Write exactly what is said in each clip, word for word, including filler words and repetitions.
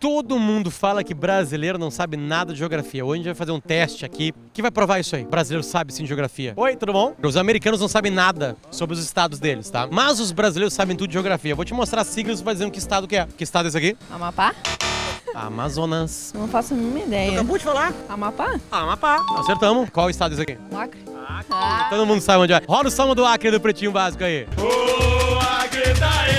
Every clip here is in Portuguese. Todo mundo fala que brasileiro não sabe nada de geografia. Hoje a gente vai fazer um teste aqui que vai provar isso aí. Brasileiro sabe sim geografia. Oi, tudo bom? Os americanos não sabem nada sobre os estados deles, tá? Mas os brasileiros sabem tudo de geografia. Eu vou te mostrar as siglas e vai dizendo que estado que é. Que estado é esse aqui? Amapá. Amazonas. Não faço a mínima ideia. Acabou de falar. Amapá? Amapá. Acertamos. Qual estado é esse aqui? O Acre. Acre. Ah. Todo mundo sabe onde é. Rola o som do Acre do Pretinho Básico aí. O Acre tá aí.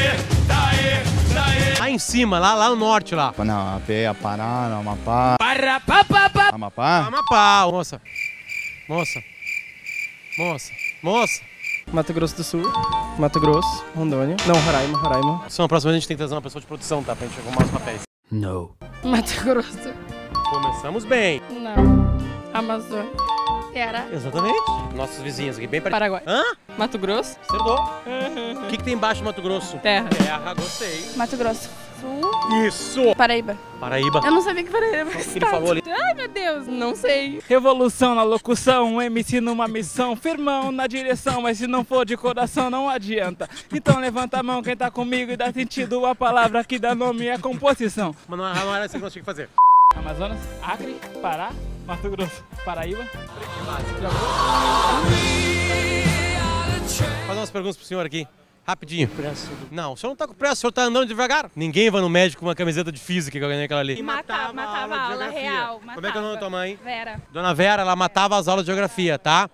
Em cima, lá, lá no norte, lá. Não, Pará, não, Amapá. Pará, pá, pá, pá. Amapá. Amapá. Moça. Moça. Moça. Moça. Mato Grosso do Sul. Mato Grosso. Rondônia. Não, Roraima, Roraima. Só na próxima a gente tem que trazer uma pessoa de produção, tá? Pra gente arrumar os papéis. Não. Mato Grosso. Começamos bem. Não. Amazônia. Teara. Exatamente. Nossos vizinhos aqui, bem perto. Paraguai. Hã? Mato Grosso. Acertou. Uhum. O que, que tem embaixo do Mato Grosso? Terra. Terra, gostei. Mato Grosso. Sul. Isso. Paraíba. Paraíba. Eu não sabia que Paraíba era um estado. Ele falou ali. Ai, meu Deus. Não sei. Revolução na locução, um M C numa missão, firmão na direção, mas se não for de coração não adianta. Então levanta a mão quem tá comigo e dá sentido a palavra que dá nome à composição. Mas não, não era isso que nós tínhamos que fazer. Amazonas, Acre, Pará, Mato Grosso, Paraíba. Fazer umas perguntas pro senhor aqui, rapidinho. Não, o senhor não tá com pressa, o senhor tá andando devagar. Ninguém vai no médico com uma camiseta de física que eu ganhei aquela ali. E matava, matava a aula real. Como é que é o nome da tua mãe? Vera. Dona Vera, ela matava as aulas de geografia, tá?